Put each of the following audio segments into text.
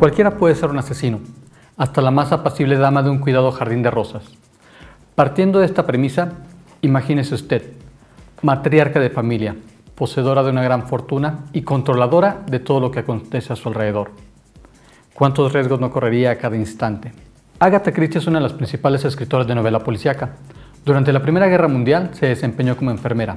Cualquiera puede ser un asesino, hasta la más apacible dama de un cuidado jardín de rosas. Partiendo de esta premisa, imagínese usted, matriarca de familia, poseedora de una gran fortuna y controladora de todo lo que acontece a su alrededor. ¿Cuántos riesgos no correría a cada instante? Agatha Christie es una de las principales escritoras de novela policíaca. Durante la Primera Guerra Mundial se desempeñó como enfermera.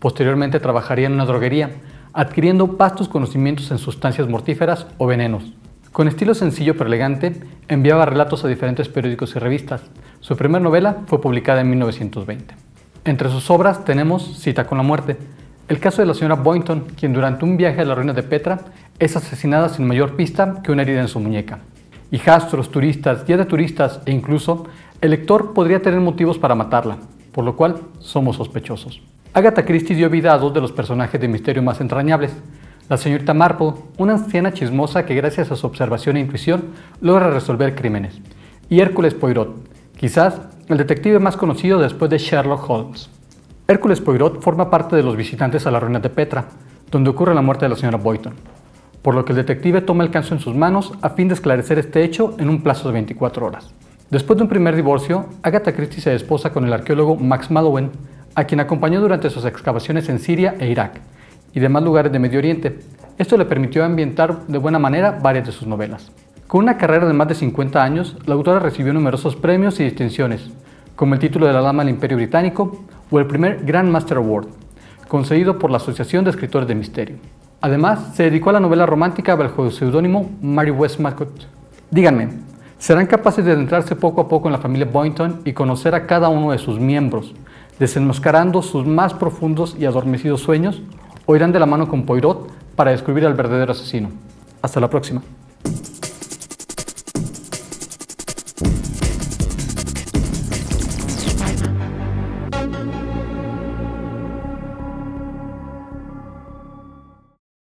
Posteriormente trabajaría en una droguería, adquiriendo vastos conocimientos en sustancias mortíferas o venenos. Con estilo sencillo pero elegante, enviaba relatos a diferentes periódicos y revistas. Su primera novela fue publicada en 1920. Entre sus obras tenemos Cita con la muerte, el caso de la señora Boynton, quien durante un viaje a las ruinas de Petra es asesinada sin mayor pista que una herida en su muñeca. Hijastros, turistas, guías de turistas e incluso el lector podría tener motivos para matarla, por lo cual somos sospechosos. Agatha Christie dio vida a dos de los personajes de misterio más entrañables. La señorita Marple, una anciana chismosa que gracias a su observación e intuición logra resolver crímenes. Y Hércules Poirot, quizás el detective más conocido después de Sherlock Holmes. Hércules Poirot forma parte de los visitantes a las ruinas de Petra, donde ocurre la muerte de la señora Boynton, por lo que el detective toma el caso en sus manos a fin de esclarecer este hecho en un plazo de 24 horas. Después de un primer divorcio, Agatha Christie se desposa con el arqueólogo Max Mallowen, a quien acompañó durante sus excavaciones en Siria e Irak, y demás lugares de Medio Oriente. Esto le permitió ambientar de buena manera varias de sus novelas. Con una carrera de más de 50 años, la autora recibió numerosos premios y distinciones, como el título de la Dama del Imperio Británico o el primer Grand Master Award, concedido por la Asociación de Escritores de Misterio. Además, se dedicó a la novela romántica bajo el seudónimo Mary Westmacott. Díganme, ¿serán capaces de adentrarse poco a poco en la familia Boynton y conocer a cada uno de sus miembros, desenmascarando sus más profundos y adormecidos sueños, o irán de la mano con Poirot para descubrir al verdadero asesino? Hasta la próxima.